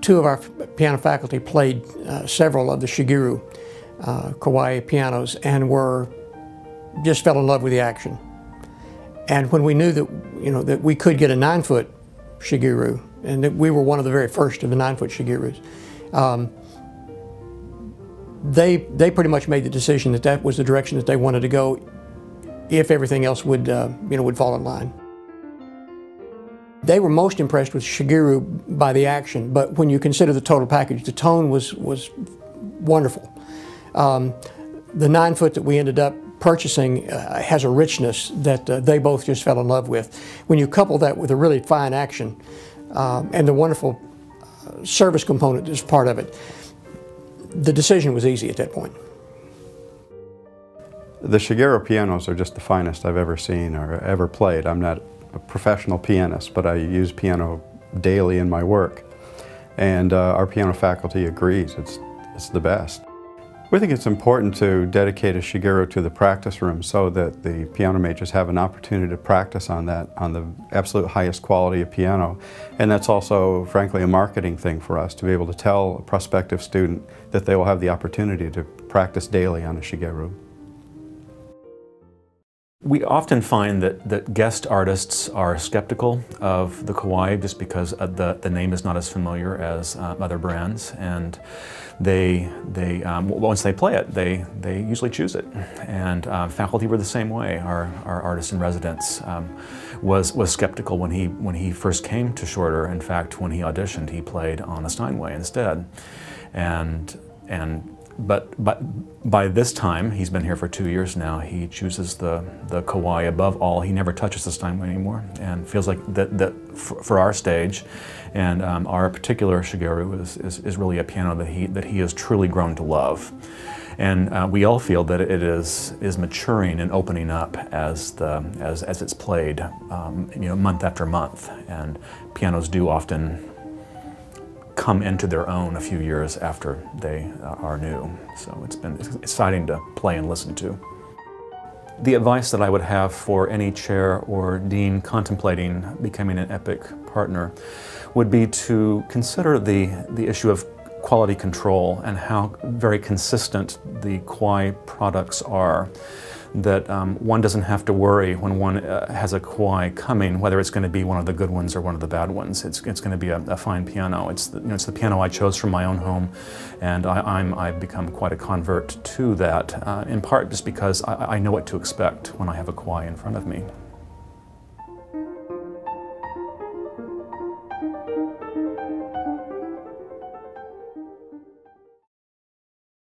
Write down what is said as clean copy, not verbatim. Two of our piano faculty played several of the Shigeru Kawai pianos and just fell in love with the action. And when we knew that, you know, that we could get a 9-foot Shigeru, and that we were one of the very first of the 9-foot Shigerus, they pretty much made the decision that that was the direction that they wanted to go, if everything else would, you know, would fall in line. They were most impressed with Shigeru by the action, but when you consider the total package, the tone was wonderful. The 9-foot that we ended up purchasing has a richness that they both just fell in love with. When you couple that with a really fine action and the wonderful service component as part of it, the decision was easy at that point. The Shigeru pianos are just the finest I've ever seen or ever played. I'm not a professional pianist, but I use piano daily in my work, and our piano faculty agrees it's the best. We think it's important to dedicate a Shigeru to the practice room so that the piano majors have an opportunity to practice on that, on the absolute highest quality of piano. And that's also, frankly, a marketing thing for us to be able to tell a prospective student that they will have the opportunity to practice daily on a Shigeru. We often find that guest artists are skeptical of the Kawai just because the name is not as familiar as other brands, and they once they play it, they usually choose it. And faculty were the same way. Our artist in residence was skeptical when he first came to Shorter. In fact, when he auditioned, he played on a Steinway instead, But by this time, he's been here for 2 years now, he chooses the Kawai above all. He never touches the Steinway anymore, and feels like that for our stage and our particular Shigeru is really a piano that he has truly grown to love. And we all feel that it is maturing and opening up as it's played, you know, month after month. And pianos do often come into their own a few years after they are new. So it's been exciting to play and listen to. The advice that I would have for any chair or dean contemplating becoming an EPIC partner would be to consider the issue of quality control and how very consistent the Kawai products are. That one doesn't have to worry when one has a Kawai coming whether it's going to be one of the good ones or one of the bad ones. It's going to be a fine piano. It's the piano I chose from my own home, and I've become quite a convert to that, in part just because I know what to expect when I have a Kawai in front of me.